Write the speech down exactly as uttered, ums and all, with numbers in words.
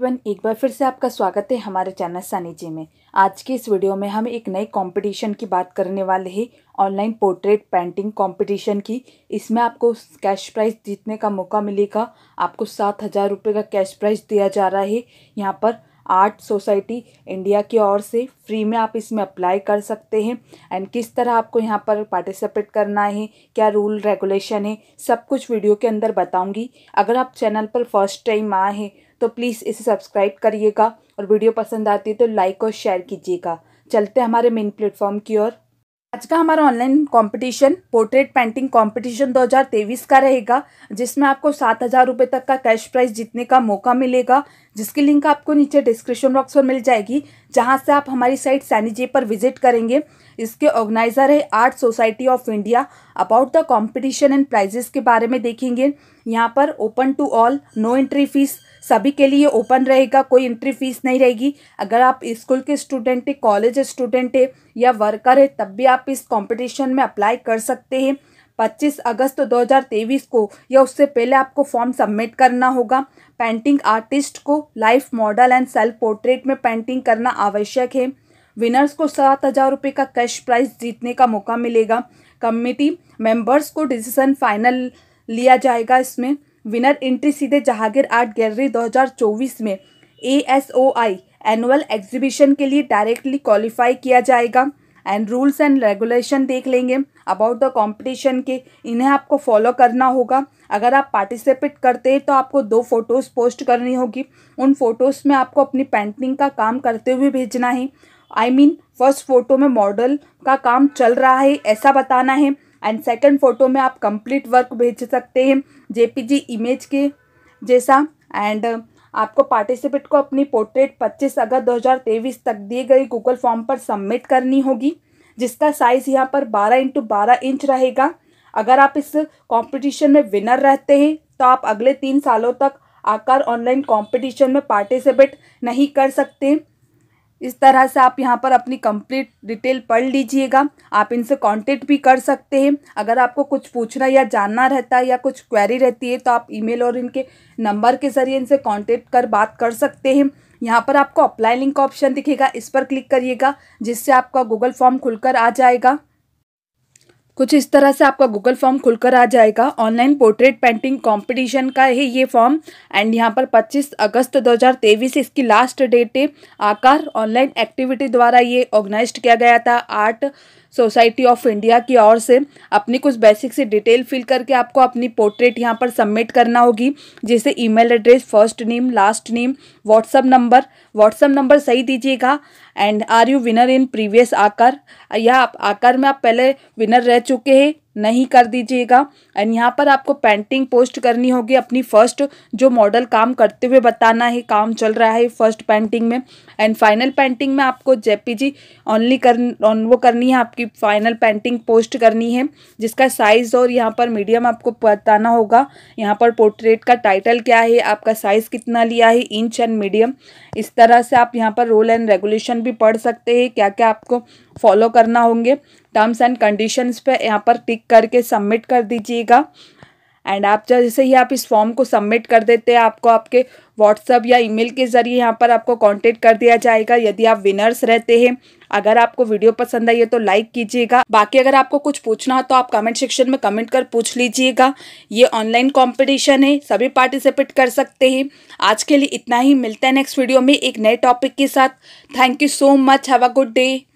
One एक बार फिर से आपका स्वागत है हमारे चैनल साइनिजी में। आज के इस वीडियो में हम एक नए कंपटीशन की बात करने वाले हैं, ऑनलाइन पोर्ट्रेट पेंटिंग कंपटीशन की। इसमें आपको कैश प्राइज़ जीतने का मौका मिलेगा। आपको सात हज़ार रुपये का कैश प्राइज़ दिया जा रहा है। यहाँ पर आर्ट सोसाइटी इंडिया की ओर से फ्री में आप इसमें अप्लाई कर सकते हैं। एंड किस तरह आपको यहाँ पर पार्टिसिपेट करना है, क्या रूल रेगुलेशन है, सब कुछ वीडियो के अंदर बताऊँगी। अगर आप चैनल पर फर्स्ट टाइम आए हैं तो प्लीज़ इसे सब्सक्राइब करिएगा और वीडियो पसंद आती है तो लाइक और शेयर कीजिएगा। चलते हमारे मेन प्लेटफॉर्म की ओर। आज का हमारा online competition portrait painting competition दो हज़ार तेईस का रहेगा, जिसमें आपको सात हज़ार रुपये तक का कैश प्राइज़ जीतने का मौका मिलेगा, जिसकी लिंक आपको नीचे डिस्क्रिप्शन बॉक्स पर मिल जाएगी, जहां से आप हमारी साइट साइनिजी पर विजिट करेंगे। इसके ऑर्गेनाइज़र है art society of India. About the competition and prizes के बारे में देखेंगे। यहाँ पर open to all, no entry fees, सभी के लिए ओपन रहेगा, कोई एंट्री फीस नहीं रहेगी। अगर आप स्कूल के स्टूडेंट है, कॉलेज स्टूडेंट है या वर्कर है, तब भी आप इस कंपटीशन में अप्लाई कर सकते हैं। पच्चीस अगस्त दो हज़ार तेईस को या उससे पहले आपको फॉर्म सबमिट करना होगा। पेंटिंग आर्टिस्ट को life model and self portrait में पेंटिंग करना आवश्यक है। विनर्स को सात हज़ार रुपये का कैश प्राइज़ जीतने का मौका मिलेगा। कमिटी मेंबर्स को डिसीजन फाइनल लिया जाएगा। इसमें विनर एंट्री सीधे जहांगीर आर्ट गैलरी दो हज़ार चौबीस में A S O I annual exhibition के लिए डायरेक्टली क्वालिफाई किया जाएगा। एंड रूल्स एंड रेगुलेशन देख लेंगे अबाउट द कंपटीशन के, इन्हें आपको फॉलो करना होगा। अगर आप पार्टिसिपेट करते हैं तो आपको दो फ़ोटोज़ पोस्ट करनी होगी। उन फ़ोटोज़ में आपको अपनी पेंटिंग का काम करते हुए भेजना है। आई मीन फर्स्ट फ़ोटो में मॉडल का काम चल रहा है ऐसा बताना है। एंड सेकंड फ़ोटो में आप कंप्लीट वर्क भेज सकते हैं जेपीजी इमेज के जैसा। एंड आपको पार्टिसिपेट को अपनी पोर्ट्रेट पच्चीस अगस्त दो हज़ार तेईस तक दिए गए गूगल फॉर्म पर सबमिट करनी होगी, जिसका साइज़ यहाँ पर बारह इंटू बारह इंच रहेगा। अगर आप इस कंपटीशन में विनर रहते हैं तो आप अगले तीन सालों तक आकार ऑनलाइन कंपटीशन में पार्टिसिपेट नहीं कर सकते। इस तरह से आप यहाँ पर अपनी कंप्लीट डिटेल पढ़ लीजिएगा। आप इनसे कांटेक्ट भी कर सकते हैं। अगर आपको कुछ पूछना या जानना रहता है या कुछ क्वेरी रहती है तो आप ईमेल और इनके नंबर के ज़रिए इनसे कांटेक्ट कर बात कर सकते हैं। यहाँ पर आपको अप्लाई लिंक का ऑप्शन दिखेगा, इस पर क्लिक करिएगा, जिससे आपका गूगल फॉर्म खुलकर आ जाएगा। कुछ इस तरह से आपका गूगल फॉर्म खुलकर आ जाएगा। ऑनलाइन पोर्ट्रेट पेंटिंग कंपटीशन का है ये फॉर्म। एंड यहाँ पर पच्चीस अगस्त दो हज़ार तेईस इसकी लास्ट डेट है। आकार ऑनलाइन एक्टिविटी द्वारा ये ऑर्गेनाइज्ड किया गया था आर्ट सोसाइटी ऑफ इंडिया की ओर से। अपनी कुछ बेसिक से डिटेल फिल करके आपको अपनी पोर्ट्रेट यहाँ पर सबमिट करना होगी, जैसे email address, first name, last name, WhatsApp number. WhatsApp number सही दीजिएगा। And are you winner in previous आकार, या आप आकार में आप पहले विनर रह चुके हैं नहीं कर दीजिएगा। एंड यहाँ पर आपको पेंटिंग पोस्ट करनी होगी अपनी फर्स्ट, जो मॉडल काम करते हुए बताना है, काम चल रहा है फर्स्ट पेंटिंग में। एंड फाइनल पेंटिंग में आपको जेपीजी ओनली कर ऑन वो करनी है, आपकी फाइनल पेंटिंग पोस्ट करनी है, जिसका साइज़ और यहाँ पर मीडियम आपको बताना होगा। यहाँ पर पोर्ट्रेट का टाइटल क्या है, आपका साइज़ कितना लिया है, इंच एंड मीडियम। इस तरह से आप यहाँ पर रूल एंड रेगुलेशन भी पढ़ सकते हैं, क्या क्या आपको फॉलो करना होंगे। टर्म्स एंड कंडीशंस पे यहाँ पर टिक करके सबमिट कर दीजिएगा। एंड आप जैसे ही आप इस फॉर्म को सबमिट कर देते हैं, आपको आपके व्हाट्सअप या ईमेल के ज़रिए यहाँ पर आपको कांटेक्ट कर दिया जाएगा यदि आप विनर्स रहते हैं। अगर आपको वीडियो पसंद आई है तो लाइक कीजिएगा। बाकी अगर आपको कुछ पूछना हो तो आप कमेंट सेक्शन में कमेंट कर पूछ लीजिएगा। ये ऑनलाइन कंपटीशन है, सभी पार्टिसिपेट कर सकते हैं। आज के लिए इतना ही, मिलते हैं नेक्स्ट वीडियो में एक नए टॉपिक के साथ। Thank you so much, have a good day.